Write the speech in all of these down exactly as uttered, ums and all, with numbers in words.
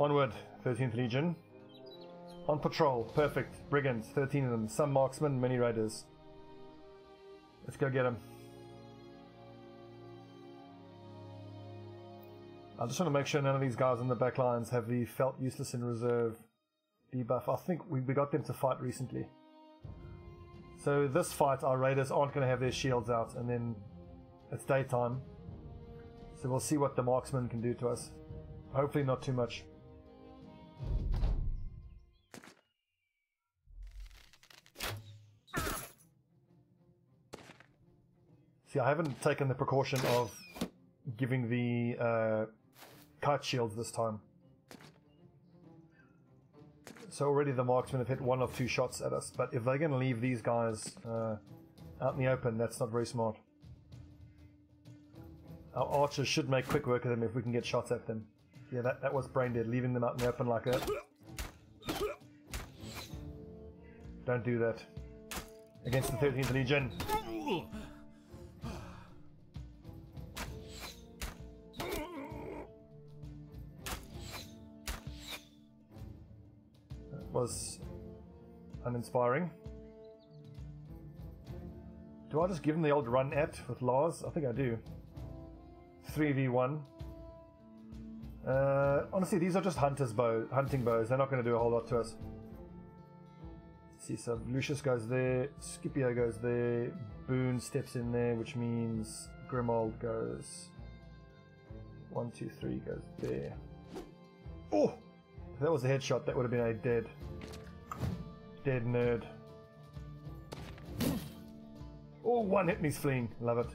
Onward, thirteenth Legion. On patrol, perfect. Brigands, thirteen of them. Some marksmen, many raiders. Let's go get them. I just want to make sure none of these guys in the back lines have the felt useless in reserve debuff. I think we got them to fight recently. So this fight, our raiders aren't going to have their shields out, and then it's daytime. So we'll see what the marksmen can do to us. Hopefully not too much. See, I haven't taken the precaution of giving the uh, kite shields this time. So already the marksmen have hit one or two shots at us, but if they're going to leave these guys uh, out in the open, that's not very smart. Our archers should make quick work of them if we can get shots at them. Yeah, that, that was brain dead, leaving them out in the open like that. Don't do that. Against the thirteenth Legion. Was uninspiring. Do I just give him the old run at with Lars? I think I do. three v one. Uh, honestly, these are just hunters bow, hunting bows. They're not going to do a whole lot to us. Let's see, so Lucius goes there. Scipio goes there. Boone steps in there, which means Grimold goes... One, two, three goes there. Oh! If that was a headshot, that would have been a dead, dead nerd. Oh, one hit and he's fleeing. Love it.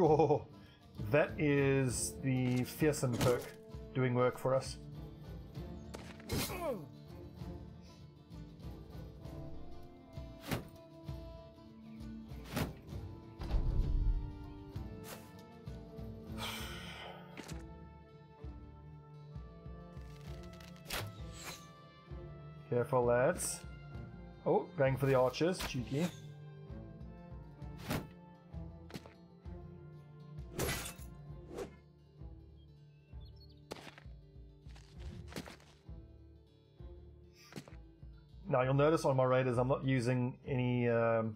Oh, that is the fearsome perk doing work for us. Careful, lads. Oh, going for the archers. Cheeky. Now, you'll notice on my raiders, I'm not using any, um,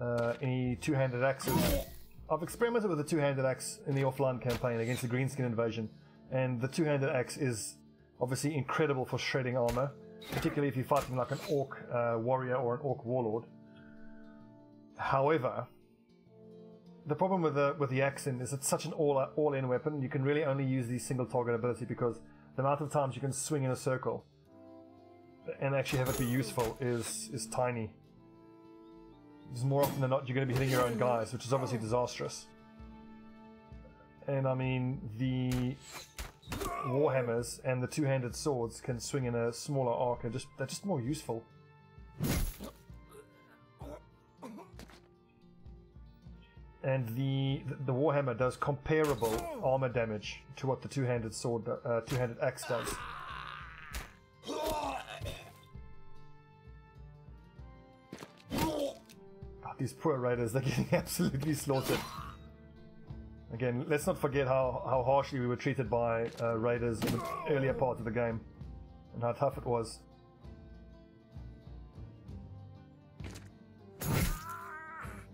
uh, any two-handed axes. I've experimented with the two-handed axe in the offline campaign against the Greenskin Invasion, and the two-handed axe is... obviously incredible for shredding armor, particularly if you're fighting like an orc uh, warrior or an orc warlord. However, the problem with the with the axe is it's such an all all in weapon. You can really only use the single target ability because the amount of times you can swing in a circle and actually have it be useful is is tiny. Because more often than not, you're going to be hitting your own guys, which is obviously disastrous. And I mean the warhammers and the two-handed swords can swing in a smaller arc, and just they're just more useful. And the the warhammer does comparable armor damage to what the two-handed sword, uh, two-handed axe does. Oh, these poor raiders, they're getting absolutely slaughtered. Again, let's not forget how, how harshly we were treated by uh, raiders in the earlier part of the game, and how tough it was.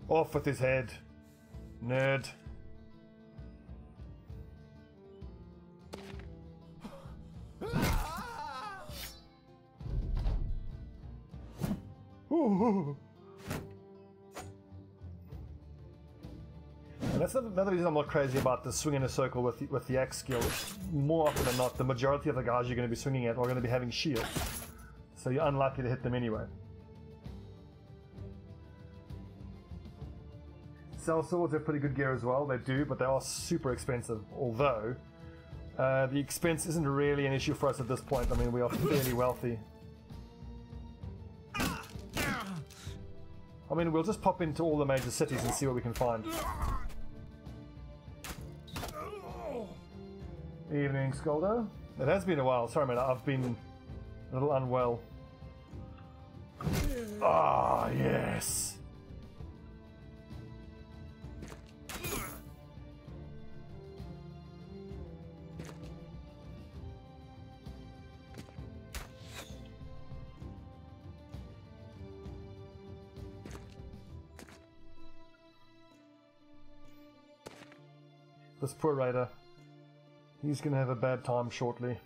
Off with his head, nerd. Ooh. That's another reason I'm not crazy about the swing in a circle with the, with the axe skill. More often than not, the majority of the guys you're going to be swinging at are going to be having shields, so you're unlikely to hit them anyway. Cell swords have pretty good gear as well, they do, but they are super expensive, although uh, the expense isn't really an issue for us at this point. I mean, we are fairly wealthy. I mean, we'll just pop into all the major cities and see what we can find. Evening, Skoldo. It has been a while. Sorry, man. I've been a little unwell. Ah, yes. This poor raider. He's gonna have a bad time shortly.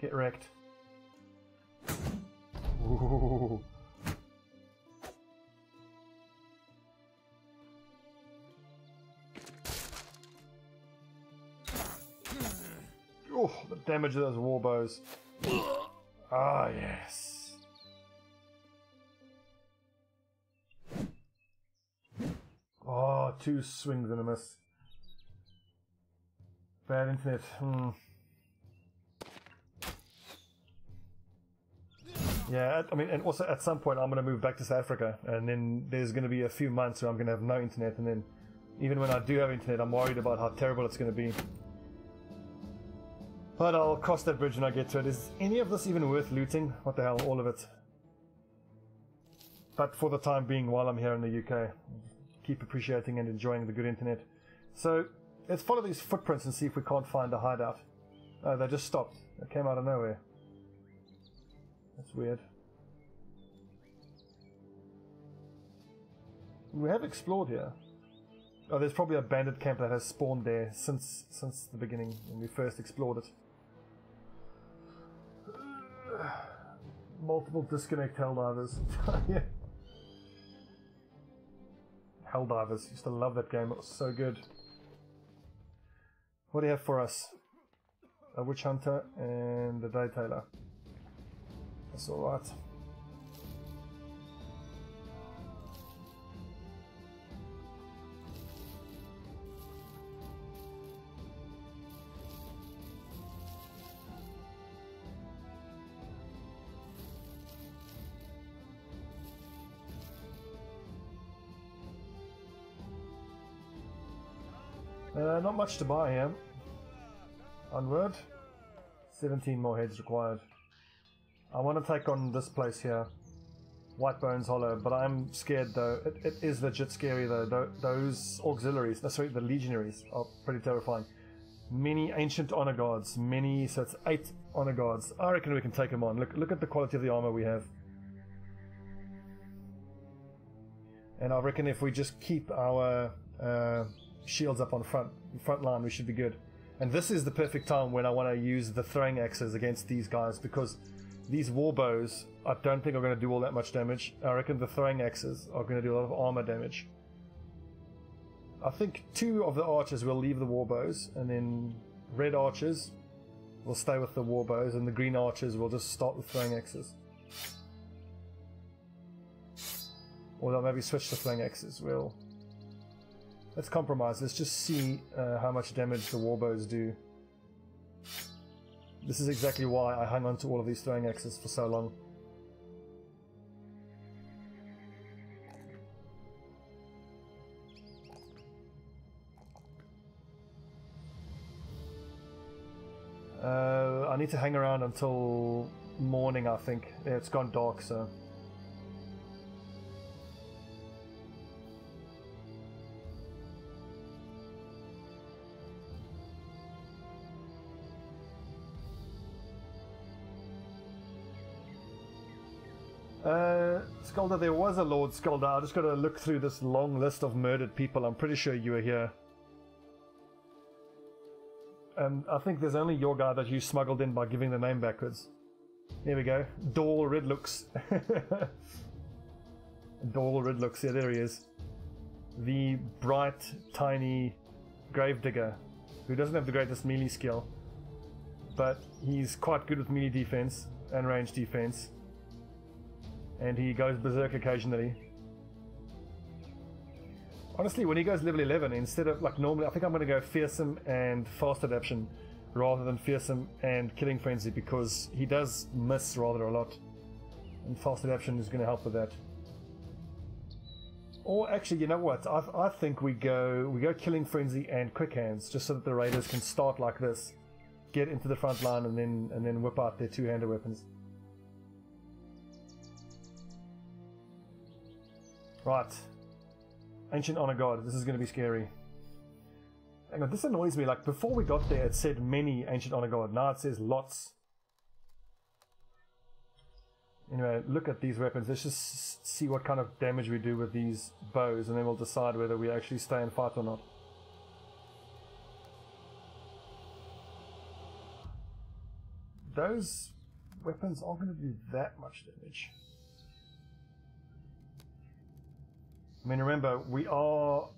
Get wrecked. Ooh. Oh, the damage of those war bows. Ah, yes. Oh, two swings and a miss. Bad internet. Hmm. Yeah, I mean, and also at some point I'm going to move back to South Africa, and then there's going to be a few months where I'm going to have no internet, and then even when I do have internet, I'm worried about how terrible it's going to be. But I'll cross that bridge when I get to it. Is any of this even worth looting? What the hell, all of it. But for the time being, while I'm here in the U K, keep appreciating and enjoying the good internet. So, let's follow these footprints and see if we can't find a hideout. Oh, they just stopped. They came out of nowhere. That's weird. We have explored here. Oh, there's probably a bandit camp that has spawned there since since the beginning when we first explored it. Multiple disconnect hell divers. Yeah. Hell divers. Used to love that game. It was so good. What do you have for us? A witch hunter and a day tailor. That's alright. Uh, not much to buy here. Onward. seventeen more heads required. I want to take on this place here, White Bones Hollow, but I'm scared though. It, it is legit scary though. Th those auxiliaries, no, sorry, the legionaries are pretty terrifying. Many ancient honor guards, many, so it's eight honor guards. I reckon we can take them on. Look, look at the quality of the armor we have. And I reckon if we just keep our uh, shields up on front, front line, we should be good. And this is the perfect time when I want to use the throwing axes against these guys, because these war bows, I don't think are going to do all that much damage. I reckon the throwing axes are going to do a lot of armor damage. I think two of the archers will leave the war bows, and then red archers will stay with the war bows, and the green archers will just start with throwing axes. Or they'll maybe switch to throwing axes. Well, let's compromise. Let's just see uh, how much damage the war bows do. This is exactly why I hung on to all of these throwing axes for so long. Uh, I need to hang around until morning, I think. Yeah, it's gone dark, so... Uh, Skulder, there was a Lord Skulder. I just got to look through this long list of murdered people. I'm pretty sure you were here. And um, I think there's only your guy that you smuggled in by giving the name backwards. There we go. Dawl Redlooks. Dawl Redlooks. Yeah, there he is. The bright, tiny gravedigger who doesn't have the greatest melee skill, but he's quite good with melee defense and range defense. And he goes berserk occasionally. Honestly, when he goes level eleven, instead of, like, normally, I think I'm going to go fearsome and fast adaption rather than fearsome and killing frenzy, because he does miss rather a lot. And fast adaption is going to help with that. Or actually, you know what? I, I think we go we go killing frenzy and quick hands, just so that the raiders can start like this, get into the front line, and then and then whip out their two-handed weapons. Right. Ancient Honor Guard. This is going to be scary. Hang on, this annoys me. Like, before we got there, it said many Ancient Honor Guard. Now it says lots. Anyway, look at these weapons. Let's just see what kind of damage we do with these bows, and then we'll decide whether we actually stay and fight or not. those weapons aren't going to do that much damage. I mean, remember, we are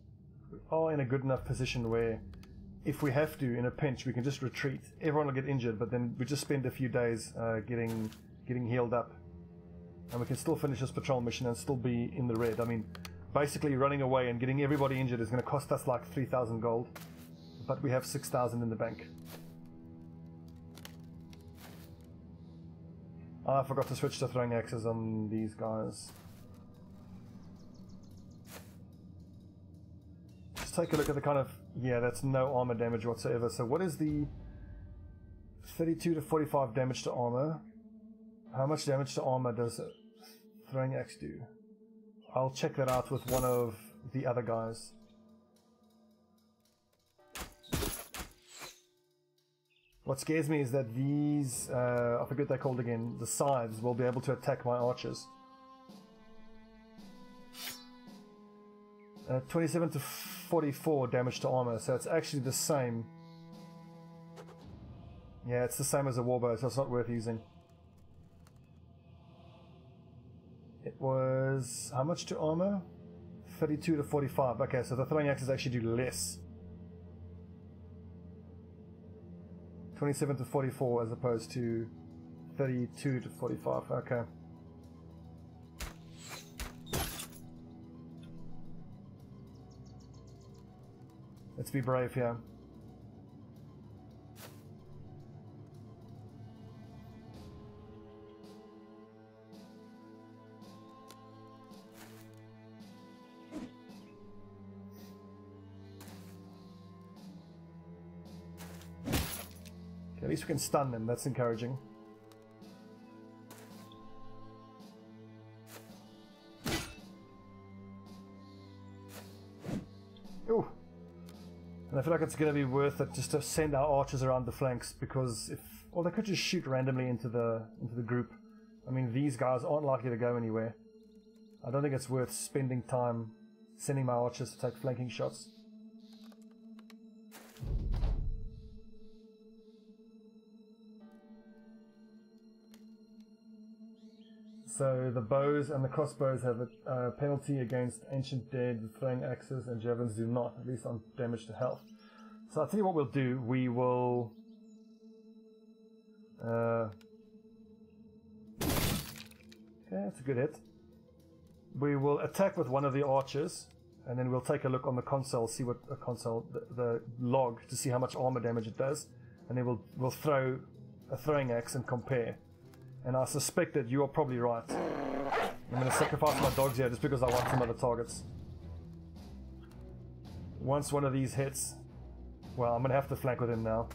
we are in a good enough position where if we have to, in a pinch, we can just retreat. Everyone will get injured, but then we just spend a few days uh, getting getting healed up. And we can still finish this patrol mission and still be in the red. I mean, basically running away and getting everybody injured is going to cost us like three thousand gold. But we have six thousand in the bank. I forgot to switch to throwing axes on these guys. Just take a look at the kind of... yeah, that's no armor damage whatsoever. So what is the thirty-two to forty-five damage to armor? How much damage to armor does a throwing axe do? I'll check that out with one of the other guys. What scares me is that these, uh, I forget what they're called again, the scythes will be able to attack my archers. Uh, twenty-seven to forty-four damage to armor, so it's actually the same. Yeah, it's the same as a warbow, so it's not worth using. It was... how much to armor? thirty-two to forty-five. Okay, so the throwing axes actually do less. twenty-seven to forty-four as opposed to thirty-two to forty-five. Okay. Let's be brave here. At least we can stun them, that's encouraging. Ooh! And I feel like it's going to be worth it just to send our archers around the flanks, because if... well, they could just shoot randomly into the into the group. I mean, these guys aren't likely to go anywhere. I don't think it's worth spending time sending my archers to take flanking shots. So the bows and the crossbows have a uh, penalty against ancient dead, the throwing axes and javelins do not, at least on damage to health. So I'll tell you what we'll do, we will... Uh, yeah, that's a good hit. We will attack with one of the archers, and then we'll take a look on the console, see what a console, the, the log, to see how much armor damage it does, and then we'll, we'll throw a throwing axe and compare. And I suspect that you are probably right. I'm going to sacrifice my dogs here just because I want some other targets. Once one of these hits... well, I'm going to have to flank with him now.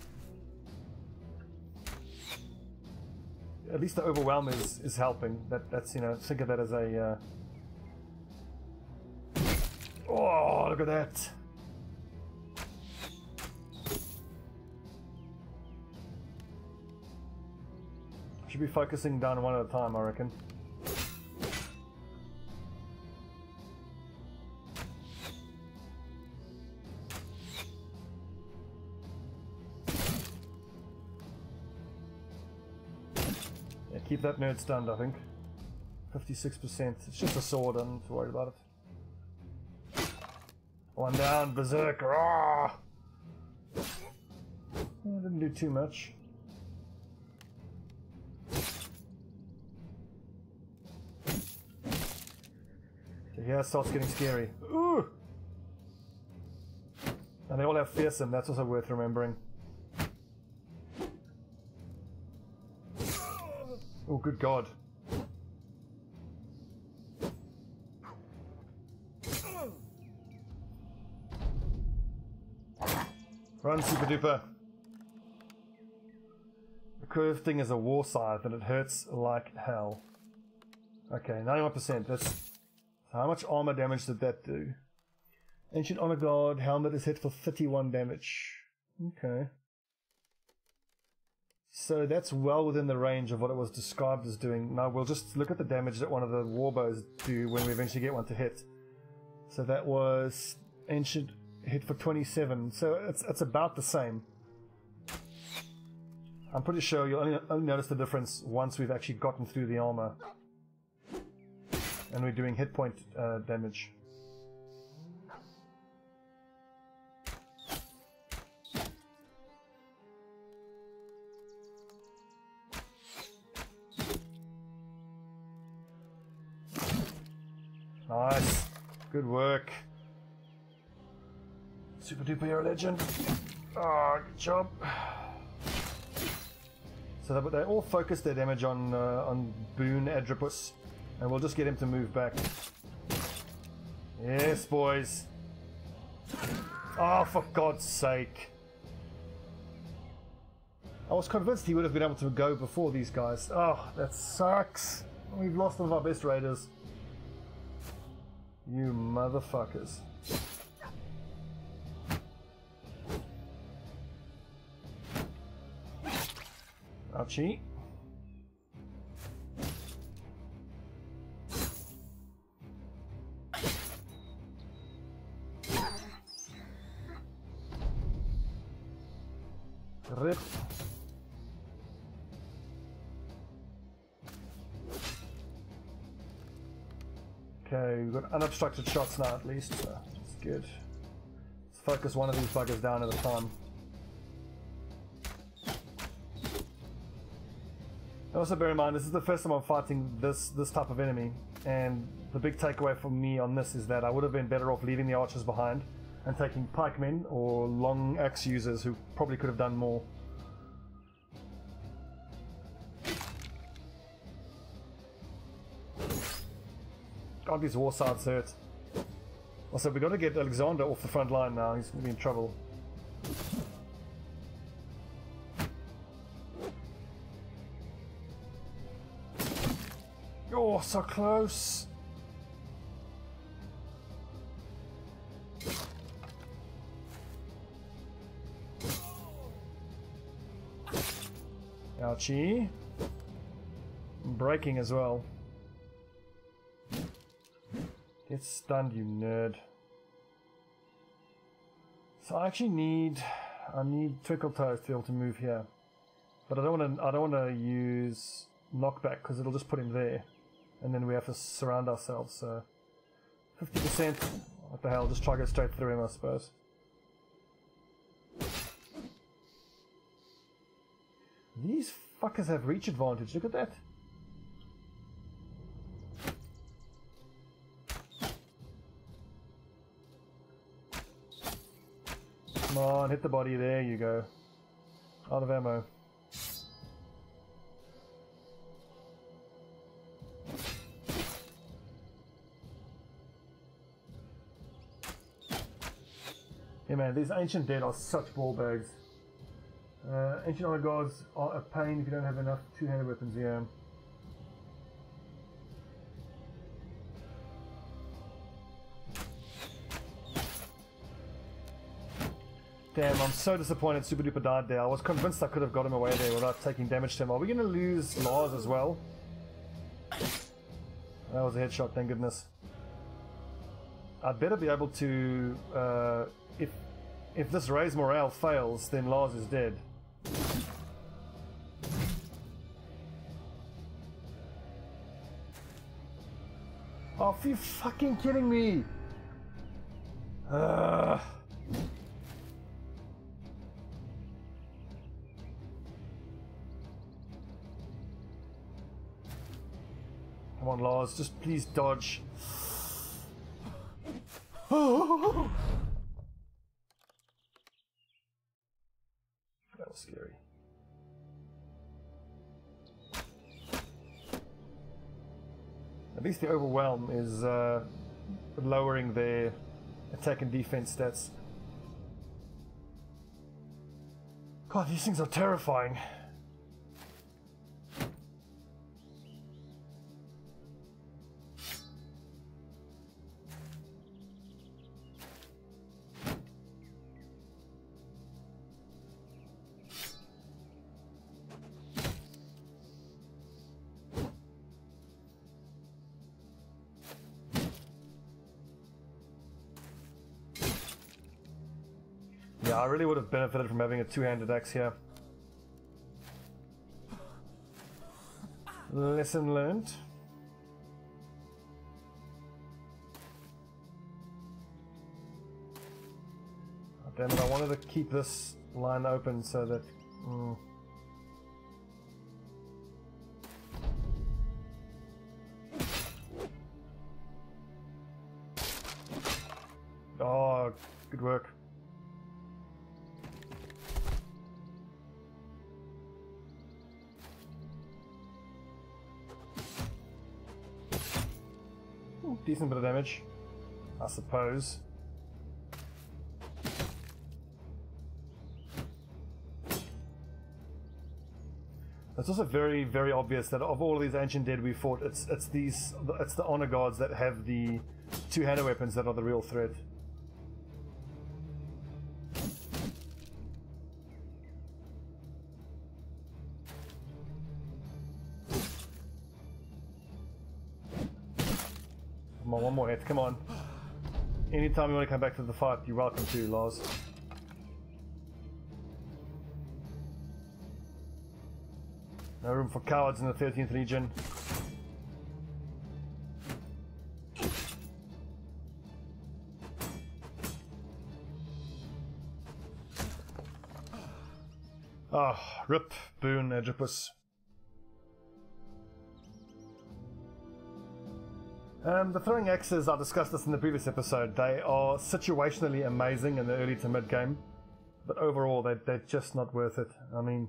At least the overwhelm is, is helping. That, that's, you know, think of that as a... Uh... oh, look at that! Should be focusing down one at a time, I reckon. Yeah, keep that nerd stunned, I think. fifty-six percent. It's just a sword, I'm not worried about it. One down, berserker! Ah! Yeah, didn't do too much. Yeah, it starts getting scary. Ooh! And they all have fearsome, that's also worth remembering. Oh, good God. Run, Super Duper. The curved thing is a war scythe and it hurts like hell. Okay, ninety-one percent, that's... how much armor damage did that do? Ancient Honor Guard helmet is hit for thirty-one damage. Okay. So that's well within the range of what it was described as doing. Now we'll just look at the damage that one of the warbows do when we eventually get one to hit. So that was ancient hit for twenty-seven. So it's it's about the same. I'm pretty sure you'll only, only notice the difference once we've actually gotten through the armor. And we're doing hit point uh, damage. Nice. Good work. Super duper hero legend. Ah, oh, good job. So they, they all focus their damage on uh, on Boon Adripus, and we'll just get him to move back. Yes, boys. Oh, for God's sake. I was convinced he would have been able to go before these guys. Oh, that sucks. We've lost one of our best raiders. You motherfuckers. Ouchie. Rip. Okay, we've got unobstructed shots now at least, so that's good. Let's focus one of these buggers down at a time. And also bear in mind, this is the first time I'm fighting this, this type of enemy, and the big takeaway for me on this is that I would have been better off leaving the archers behind and taking pikemen or long axe users who probably could have done more. God, these war sides hurt. Also, we got to get Alexander off the front line now. He's going to be in trouble. Oh, so close. Ouchie. I'm breaking as well. Get stunned, you nerd. So I actually need, I need Twinkletoes to be able to move here, but I don't want to. I don't want to use knockback because it'll just put him there, and then we have to surround ourselves. So fifty percent. What the hell? Just try to go straight through him, I suppose. These fuckers have reach advantage. Look at that. Come on, hit the body, there you go. Out of ammo. Yeah man, these Ancient Dead are such ball bags. Uh, ancient Honor Guards are a pain if you don't have enough two-handed weapons, yeah. Damn, I'm so disappointed Super Duper died there. I was convinced I could have got him away there without taking damage to him. Are we going to lose Lars as well? That was a headshot, thank goodness. I'd better be able to... Uh, if if this raise morale fails, then Lars is dead. Oh, are you fucking kidding me? Uh, Come on, Lars, just please dodge. That was scary. At least the overwhelm is uh, lowering their attack and defense stats. God, these things are terrifying. I really would have benefited from having a two-handed axe here. Lesson learned. Oh, damn it, I wanted to keep this line open so that... Mm. Oh, good work. Ooh, decent bit of damage, I suppose. It's also very, very obvious that of all these ancient dead we fought, it's it's these it's the honor guards that have the two-handed weapons that are the real threat. Come on, one more hit, come on. Anytime you want to come back to the fight, you're welcome to, Lars. No room for cowards in the thirteenth Legion. Ah, oh, rip, Boon, Agrippus. Um, the throwing axes, I discussed this in the previous episode, they are situationally amazing in the early to mid game, but overall they, they're just not worth it. I mean,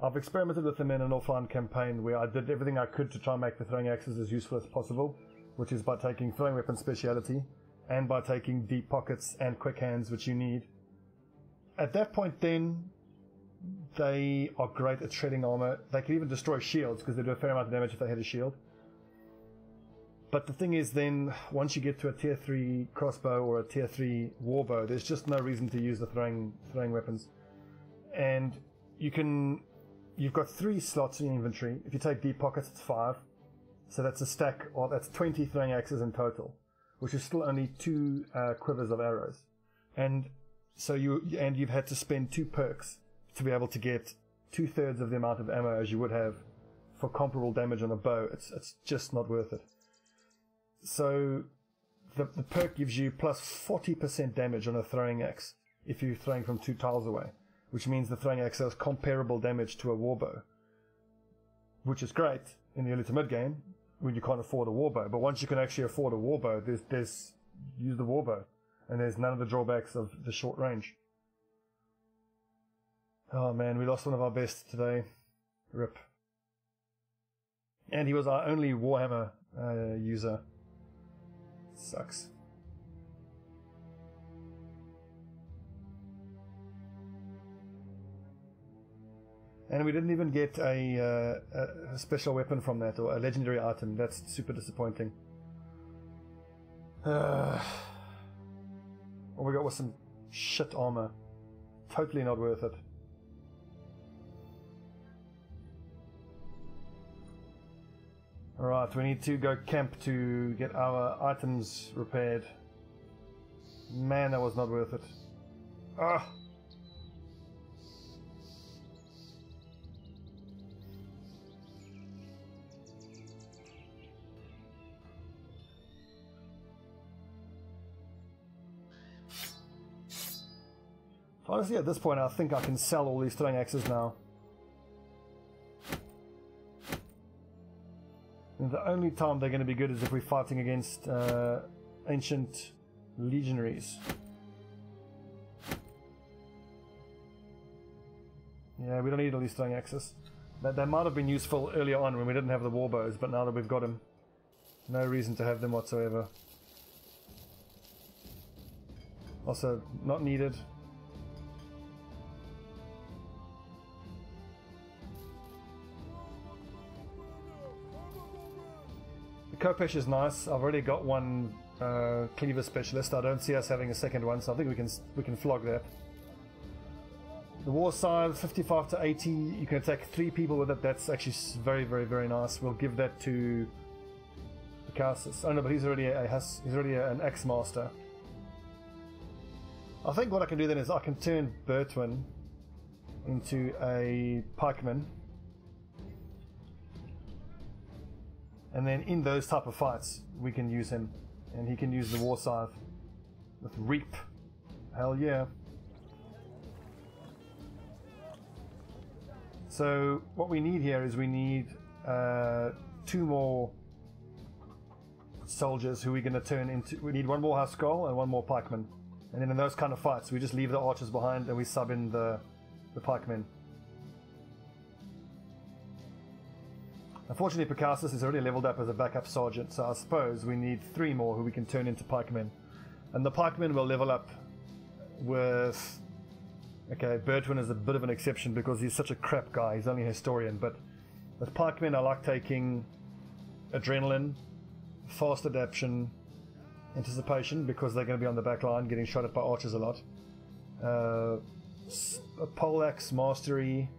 I've experimented with them in an offline campaign where I did everything I could to try and make the throwing axes as useful as possible, which is by taking throwing weapon speciality, and by taking deep pockets and quick hands, which you need. At that point then, they are great at shredding armor. They can even destroy shields, because they do a fair amount of damage if they hit a shield. But the thing is then, once you get to a tier three crossbow or a tier three warbow, there's just no reason to use the throwing, throwing weapons. And you can... You've got three slots in your inventory. If you take deep pockets, it's five. So that's a stack, or that's twenty throwing axes in total, which is still only two uh, quivers of arrows. And so you and you've had to spend two perks to be able to get two thirds of the amount of ammo as you would have for comparable damage on a bow. It's it's just not worth it. So the, the perk gives you plus forty percent damage on a throwing axe if you're throwing from two tiles away, which means the throwing axe does comparable damage to a warbow, which is great in the early to mid game when you can't afford a warbow. But once you can actually afford a warbow, there's, there's use the warbow, and there's none of the drawbacks of the short range. Oh man, we lost one of our best today. Rip. And he was our only Warhammer uh, user. Sucks. And we didn't even get a, uh, a special weapon from that, or a legendary item. That's super disappointing. Uh, all we got was some shit armor. Totally not worth it. Alright, we need to go camp to get our items repaired. Man, that was not worth it. Ugh! Honestly, at this point, I think I can sell all these throwing axes now. And the only time they're going to be good is if we're fighting against uh, ancient legionaries. Yeah, we don't need all these throwing axes. They, they might have been useful earlier on when we didn't have the warbows, but now that we've got them, no reason to have them whatsoever. Also, not needed. Kopesh is nice. I've already got one uh, cleaver specialist. I don't see us having a second one, so I think we can we can flog that. The war scythe, fifty-five to eighty. You can attack three people with it. That's actually very, very, very nice. We'll give that to Casus. Oh no, but he's already a he's already an axe master. I think what I can do then is I can turn Bertwin into a pikeman. And then in those type of fights, we can use him. And he can use the War Scythe with Reap. Hell yeah. So what we need here is we need uh, two more soldiers who we're going to turn into. We need one more House Skull and one more Pikeman. And then in those kind of fights, we just leave the archers behind and we sub in the, the pikemen. Unfortunately, Pecasus is already leveled up as a backup sergeant, so I suppose we need three more who we can turn into pikemen. And the pikemen will level up with... Okay, Bertwin is a bit of an exception because he's such a crap guy, he's only a historian, but with pikemen I like taking Adrenaline, Fast Adaption, Anticipation, because they're going to be on the back line getting shot at by archers a lot. Uh, Poleaxe, Mastery,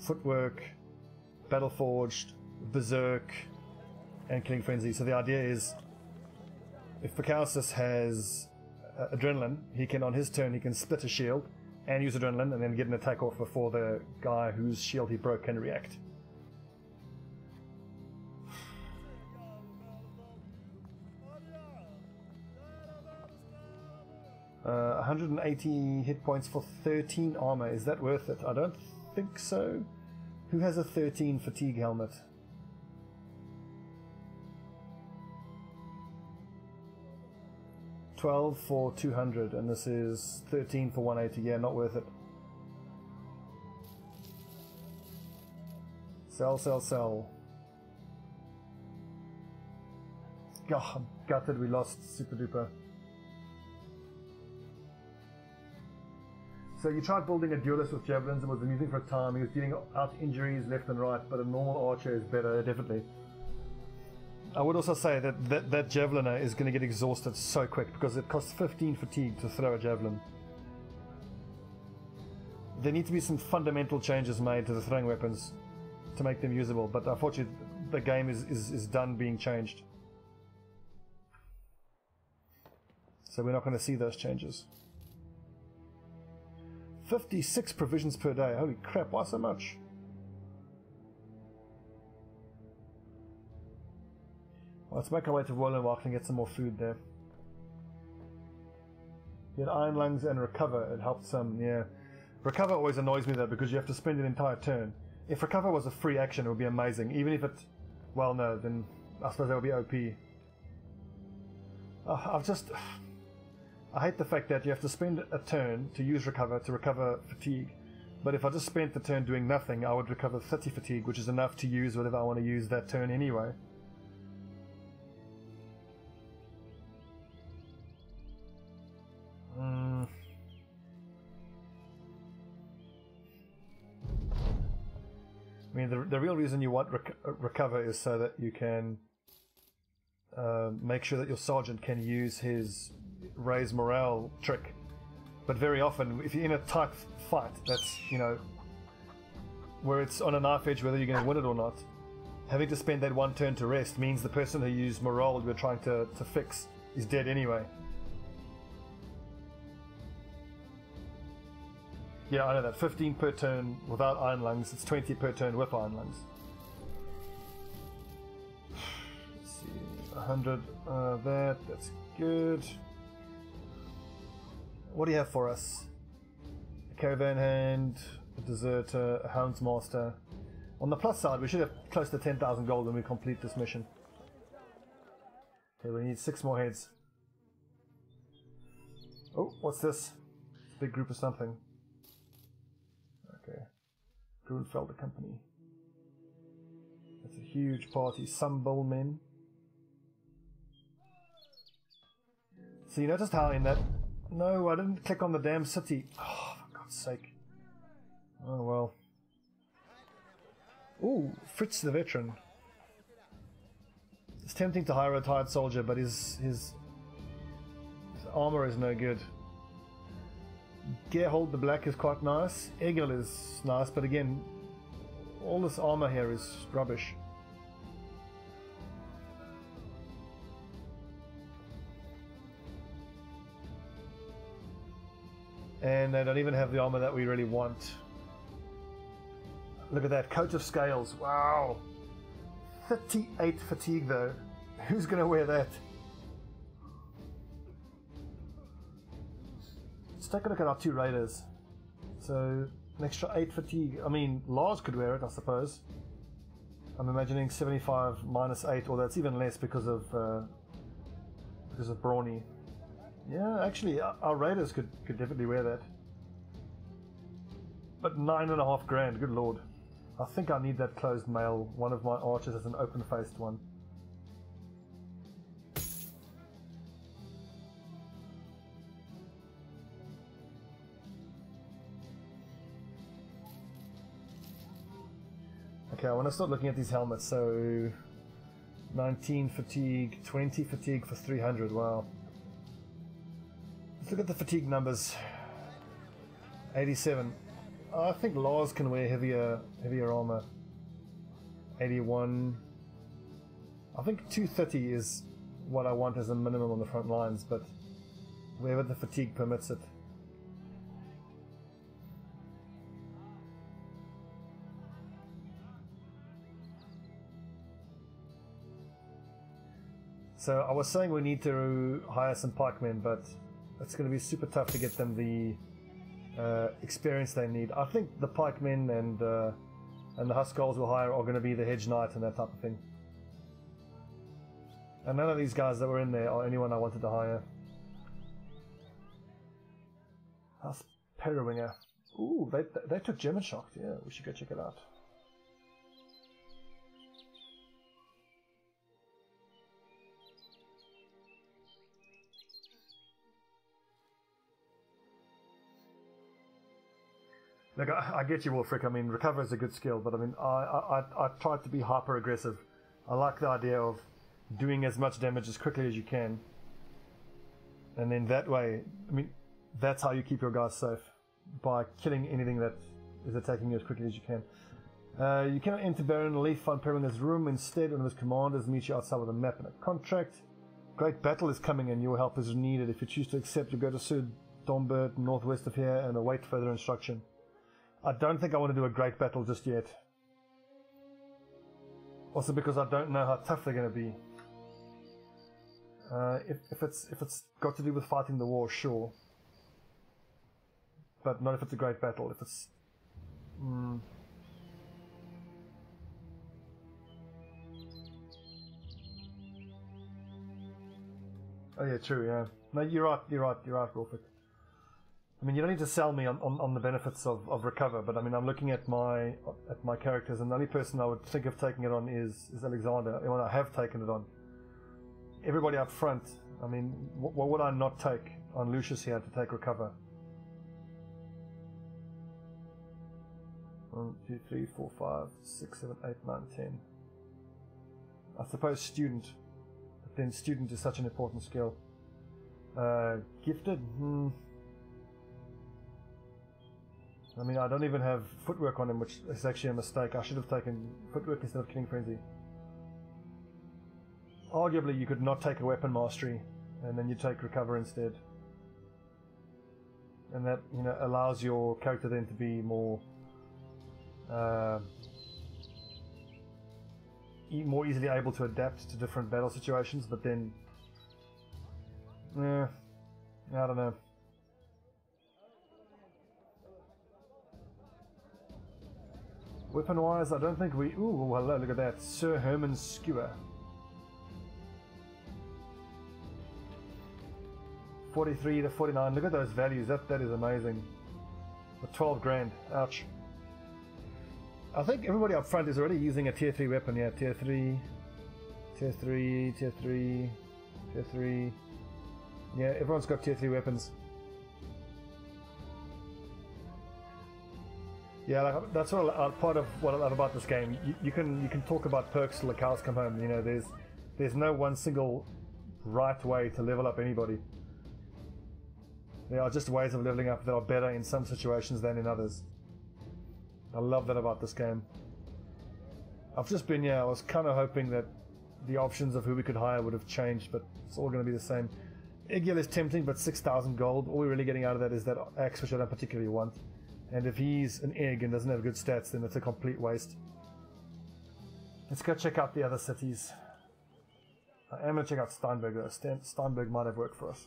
Footwork, Battleforged, Berserk, and Killing Frenzy. So the idea is, if Pacalsus has uh, Adrenaline, he can, on his turn, he can split a shield and use Adrenaline and then get an attack off before the guy whose shield he broke can react. Uh, one hundred eighty hit points for thirteen armor. Is that worth it? I don't think so. Who has a thirteen fatigue helmet? twelve for two hundred, and this is thirteen for one eighty. Yeah, not worth it. Sell, sell, sell. Oh, I'm gutted we lost Super Duper. So you tried building a duelist with javelins and was amusing for a time. He was dealing out injuries left and right, but a normal archer is better, definitely. I would also say that that, that javeliner is going to get exhausted so quick because it costs fifteen fatigue to throw a javelin. There need to be some fundamental changes made to the throwing weapons to make them usable, but unfortunately the game is, is, is done being changed. So we're not going to see those changes. fifty-six provisions per day. Holy crap, why so much? Well, let's make our way to Wollenwacht and get some more food there. He had iron lungs and recover. It helped some, yeah. Recover always annoys me though because you have to spend an entire turn. If recover was a free action, it would be amazing. Even if it... Well, no, then I suppose that would be O P. Uh, I've just... I hate the fact that you have to spend a turn to use recover to recover fatigue, but if I just spent the turn doing nothing, I would recover thirty fatigue, which is enough to use whatever I want to use that turn anyway. Mm. I mean, the, the real reason you want rec recover is so that you can uh, make sure that your sergeant can use his raise morale trick, but very often if you're in a tight fight, that's, you know, where it's on a knife edge whether you're going to win it or not, having to spend that one turn to rest means the person who used morale you were trying to, to fix is dead anyway. Yeah, I know that. fifteen per turn without iron lungs, it's twenty per turn with iron lungs. Let's see, one hundred uh, that, that's good. What do you have for us? A caravan hand, a deserter, a houndsmaster. On the plus side, we should have close to ten thousand gold when we complete this mission. Okay, we need six more heads. Oh, what's this? It's a big group of something. Okay. Grunfelder Company. That's a huge party. Some bold men. So you noticed how in that... No, I didn't click on the damn city. Oh, for God's sake. Oh, well. Ooh, Fritz the Veteran. It's tempting to hire a tired soldier, but his, his, his armor is no good. Gerhold the Black is quite nice. Egil is nice, but again, all this armor here is rubbish. And they don't even have the armor that we really want. Look at that, coat of scales, wow! thirty-eight fatigue though. Who's gonna wear that? Let's take a look at our two raiders. So an extra eight fatigue. I mean, Lars could wear it, I suppose. I'm imagining seventy-five minus eight, or that's even less because of uh, because of Brawny. Yeah, actually, our raiders could could definitely wear that. But nine and a half grand, good lord! I think I need that closed mail. One of my archers is an open-faced one. Okay, I want to start looking at these helmets. So, nineteen fatigue, twenty fatigue for three hundred. Wow. Let's look at the fatigue numbers. eighty-seven. I think Lars can wear heavier heavier armor. eighty-one. I think two thirty is what I want as a minimum on the front lines, but wherever the fatigue permits it. So I was saying we need to hire some pikemen, but it's going to be super tough to get them the Uh, experience they need. I think the pikemen and uh, and the huskarls we'll hire are going to be the hedge knight and that type of thing. And none of these guys that were in there are anyone I wanted to hire. That's Periwinger. Ooh, they, they took German Shocked. Yeah, we should go check it out. Look, I, I get you, Wolfric. I mean, recover is a good skill, but I mean, I, I, I, I try to be hyper-aggressive. I like the idea of doing as much damage as quickly as you can. And then that way, I mean, that's how you keep your guys safe. By killing anything that is attacking you as quickly as you can. Uh, you cannot enter Baron Leif von Periwinger's room. Instead, one of his commanders meets you outside with a map and a contract. Great battle is coming and your help is needed. If you choose to accept, you go to Sir Dombert, northwest of here, and await further instruction. I don't think I want to do a great battle just yet. Also because I don't know how tough they're going to be. Uh, if, if it's if it's got to do with fighting the war, sure. But not if it's a great battle. If it's... Mm. Oh yeah, true, yeah. No, you're right, you're right, you're right, Wolfric. I mean, you don't need to sell me on, on, on the benefits of, of recover, but I mean, I'm looking at my at my characters, and the only person I would think of taking it on is is Alexander. I mean, I have taken it on. Everybody up front. I mean, what, what would I not take on Lucius here to take recover? One, two, three, four, five, six, seven, eight, nine, ten. I suppose student, but then student is such an important skill. Uh, gifted. Hmm. I mean, I don't even have footwork on him, which is actually a mistake. I should have taken footwork instead of killing frenzy. Arguably, you could not take a weapon mastery, and then you take recover instead. And that, you know, allows your character then to be more... Uh, e more easily able to adapt to different battle situations, but then... Eh, I don't know. Weapon-wise, I don't think we... Ooh, hello, look at that. Sir Herman's Skewer. forty-three to forty-nine. Look at those values. That That is amazing. But twelve grand. Ouch. I think everybody up front is already using a tier three weapon. Yeah, tier three, tier three, tier three, tier three. Yeah, everyone's got tier three weapons. Yeah, like, that's what I, part of what I love about this game. You, you can you can talk about perks till the cows come home. You know, there's there's no one single right way to level up anybody. There are just ways of leveling up that are better in some situations than in others. I love that about this game. I've just been yeah. I was kind of hoping that the options of who we could hire would have changed, but it's all going to be the same. Egil is tempting, but six thousand gold. All we're really getting out of that is that axe, which I don't particularly want. And if he's an egg and doesn't have good stats, then it's a complete waste. Let's go check out the other cities. I am going to check out Steinberg though. Stein Steinberg might have worked for us.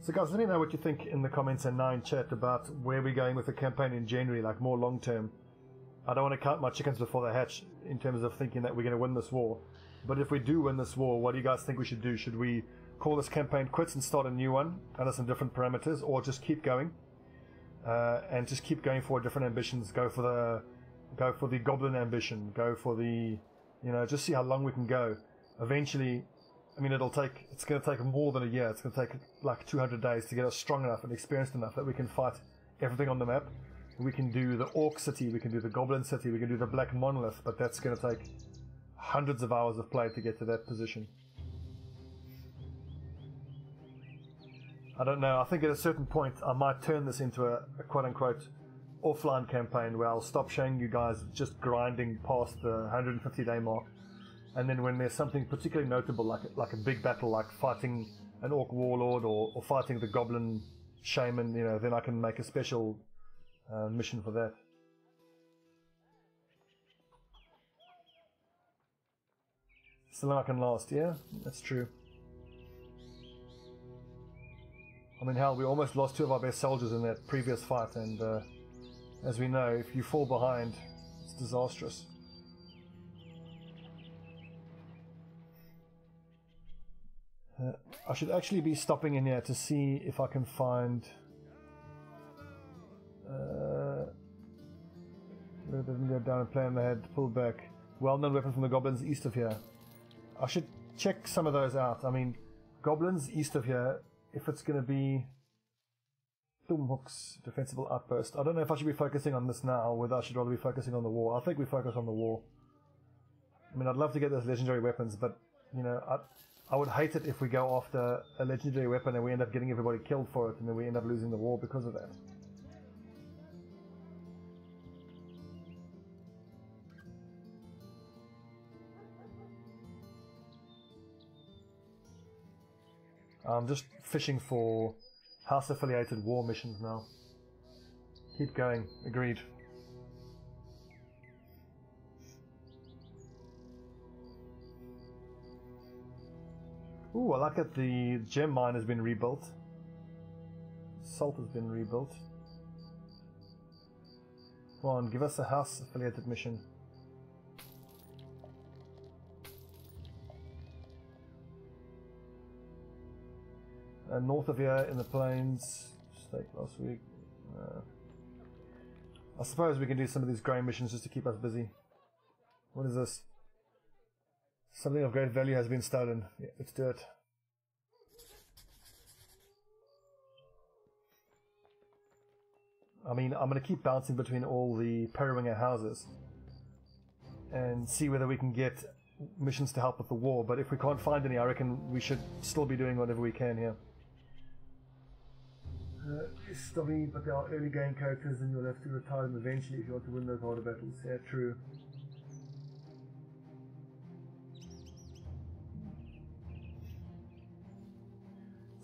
So guys, let me know what you think in the comments and now in chat about where we're going with the campaign in January, like more long term. I don't want to count my chickens before they hatch in terms of thinking that we're going to win this war. But if we do win this war, what do you guys think we should do? Should we call this campaign quits and start a new one under some different parameters, or just keep going uh, and just keep going for different ambitions? Go for the go for the goblin ambition. Go for the, you know, just see how long we can go. Eventually. I mean, it'll take, it's going to take more than a year. It's going to take like two hundred days to get us strong enough and experienced enough that we can fight everything on the map. We can do the Orc City, we can do the Goblin City, we can do the Black Monolith, but that's going to take hundreds of hours of play to get to that position. I don't know, I think at a certain point I might turn this into a, a quote-unquote offline campaign where I'll stop showing you guys just grinding past the one hundred fifty day mark. And then when there's something particularly notable, like like a big battle, like fighting an orc warlord or, or fighting the goblin shaman, you know, then I can make a special uh, mission for that. So long I can last, yeah, that's true. I mean, hell, we almost lost two of our best soldiers in that previous fight, and uh, as we know, if you fall behind, it's disastrous. Uh, I should actually be stopping in here to see if I can find uh, where didn't go down and plan they had to pull back. Well-known weapon from the goblins east of here. I should check some of those out. I mean, goblins east of here, if it's going to be Doomhook's defensible outpost. I don't know if I should be focusing on this now or whether I should rather be focusing on the war. I think we focus on the war. I mean, I'd love to get those legendary weapons, but, you know, I... I would hate it if we go after a legendary weapon and we end up getting everybody killed for it and then we end up losing the war because of that. I'm just fishing for house-affiliated war missions now. Keep going. Agreed. Ooh, I like that the gem mine has been rebuilt. Salt has been rebuilt. Come on, give us a house-affiliated mission. Uh, north of here in the plains, stake last week. Uh, I suppose we can do some of these grain missions just to keep us busy. What is this? Something of great value has been stolen. Yeah, let's do it. I mean, I'm going to keep bouncing between all the Periwinger houses and see whether we can get missions to help with the war, but if we can't find any, I reckon we should still be doing whatever we can here. Uh, it's stubby, but there are early game characters and you'll have to retire them eventually if you want to win those harder battles. Yeah, true.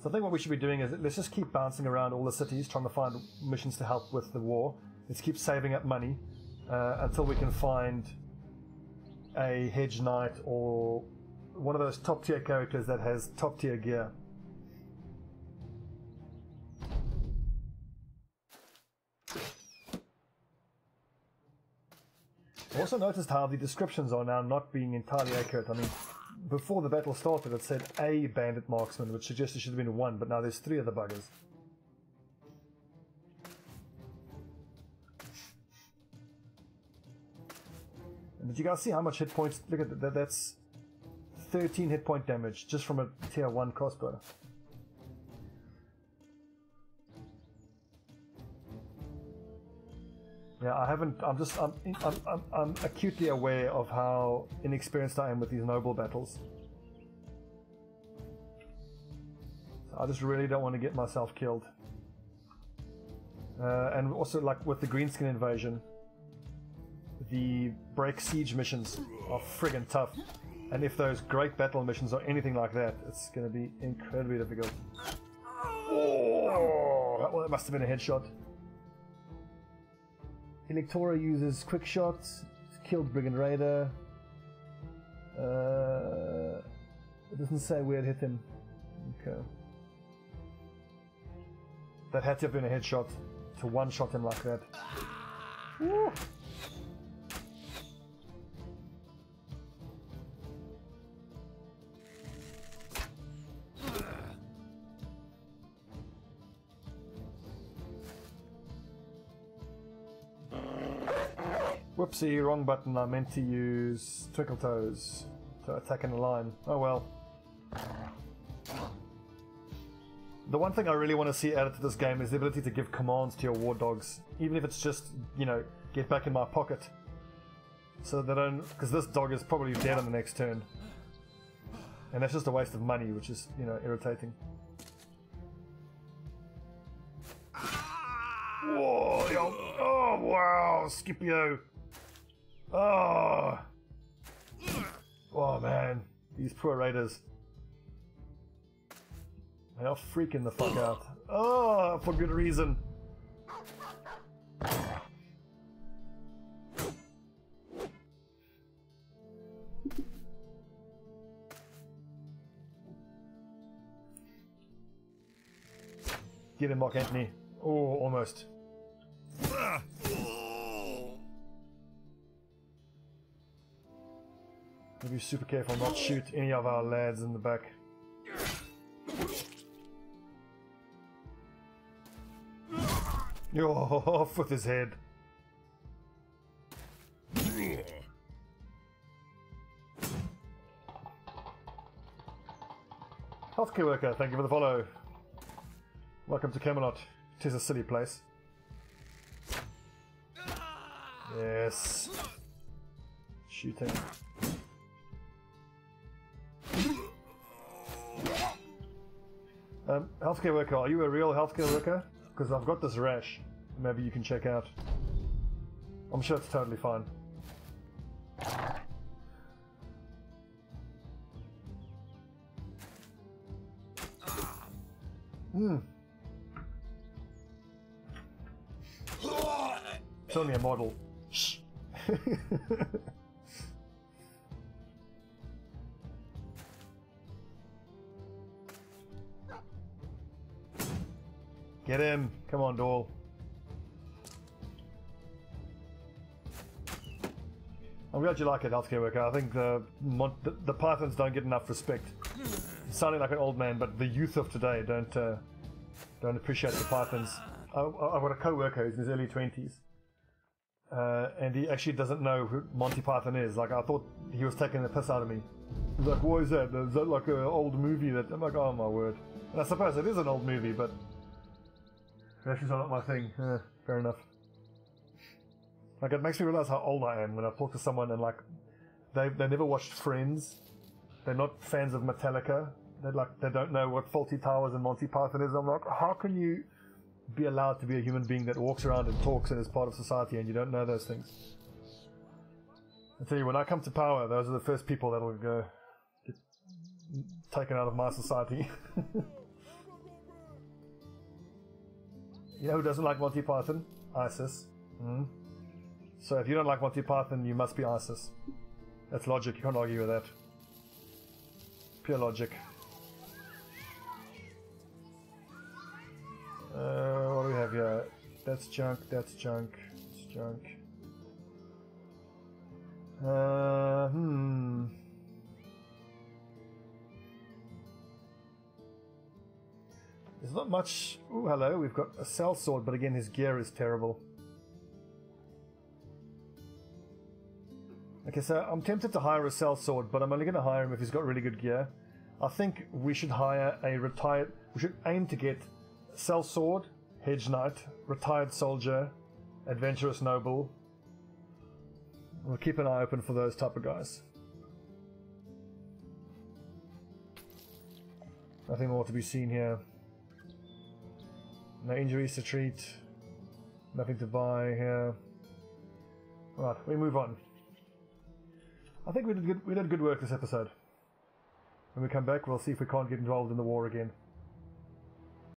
So I think what we should be doing is, let's just keep bouncing around all the cities, trying to find missions to help with the war. Let's keep saving up money uh, until we can find a hedge knight or one of those top tier characters that has top tier gear. I also noticed how the descriptions are now not being entirely accurate. I mean, before the battle started, it said a bandit marksman, which suggests it should have been one, but now there's three of the buggers. And did you guys see how much hit points? Look at that, that's thirteen hit point damage just from a tier one crossbow. Yeah, I haven't. I'm just. I'm, I'm. I'm. I'm acutely aware of how inexperienced I am with these noble battles. So I just really don't want to get myself killed. Uh, and also, like with the Greenskin invasion, the break siege missions are friggin' tough. And if those great battle missions are anything like that, it's going to be incredibly difficult. Oh, well, that must have been a headshot. Electora uses quick shots. Killed Brigand Raider. Uh, it doesn't say where it hit him. Okay. That had to have been a headshot to one-shot him like that. Woo. Whoopsie, wrong button. I meant to use Twinkle Toes to attack in a line. Oh well. The one thing I really want to see added to this game is the ability to give commands to your war dogs. Even if it's just, you know, get back in my pocket. So they don't... because this dog is probably dead on the next turn. And that's just a waste of money, which is, you know, irritating. Whoa! Oh, oh wow! Scipio! Oh! Oh man, these poor raiders. They are freaking the fuck out. Oh, for good reason. Get him, Mark Antony. Oh, almost. We'll be super careful not to shoot any of our lads in the back. Yo, oh, off with his head. Healthcare worker, thank you for the follow. Welcome to Camelot. 'Tis a silly place. Yes. Shooting. Um, healthcare worker, are you a real healthcare worker? Because I've got this rash. Maybe you can check out. I'm sure it's totally fine. Hmm. It's only a model. Shh. Get him! Come on, Dahl. I'm glad you like it, healthcare worker. I think the, the, the pythons don't get enough respect. Sounding like an old man, but the youth of today don't uh, don't appreciate the pythons. I, I've got a co-worker who's in his early twenties, uh, and he actually doesn't know who Monty Python is. Like, I thought he was taking the piss out of me. He's like, what is that? Is that like an old movie? That I'm like, oh my word. And I suppose it is an old movie, but. Rashes are not my thing. Uh, fair enough. Like, it makes me realize how old I am when I talk to someone and, like, they they never watched Friends. They're not fans of Metallica. They like they don't know what Faulty Towers and Monty Python is. I'm like, how can you be allowed to be a human being that walks around and talks and is part of society and you don't know those things? I tell you, when I come to power, those are the first people that'll go get taken out of my society. You know who doesn't like Monty Python? ISIS. Mm. So if you don't like Monty Python, you must be ISIS. That's logic, you can't argue with that. Pure logic. Uh, what do we have here? That's junk, that's junk, that's junk. Uh, hmm... There's not much... Ooh, hello, we've got a sellsword, but again his gear is terrible. Okay, so I'm tempted to hire a sellsword, but I'm only going to hire him if he's got really good gear. I think we should hire a retired... We should aim to get sellsword, hedge knight, retired soldier, adventurous noble. We'll keep an eye open for those type of guys. Nothing more to be seen here. No injuries to treat, nothing to buy here. Right, we move on. I think we did good, we did good work this episode. When we come back, we'll see if we can't get involved in the war again.